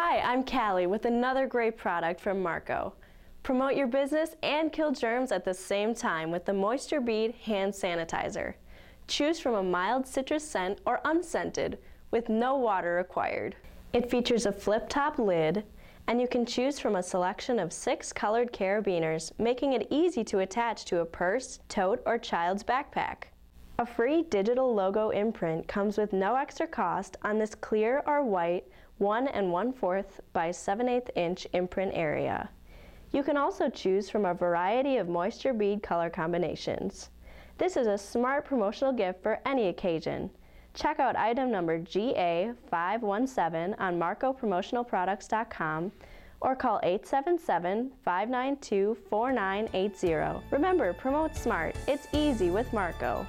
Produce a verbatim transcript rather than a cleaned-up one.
Hi, I'm Callie with another great product from Marco. Promote your business and kill germs at the same time with the Moisture Bead Hand Sanitizer. Choose from a mild citrus scent or unscented with no water required. It features a flip-top lid, and you can choose from a selection of six colored carabiners, making it easy to attach to a purse, tote, or child's backpack. A free digital logo imprint comes with no extra cost on this clear or white one and one fourth by seven eighths inch imprint area. You can also choose from a variety of moisture bead color combinations. This is a smart promotional gift for any occasion. Check out item number G A five one seven on marco promotional products dot com or call eight seven seven, five nine two, four nine eight zero. Remember, promote smart. It's easy with Marco.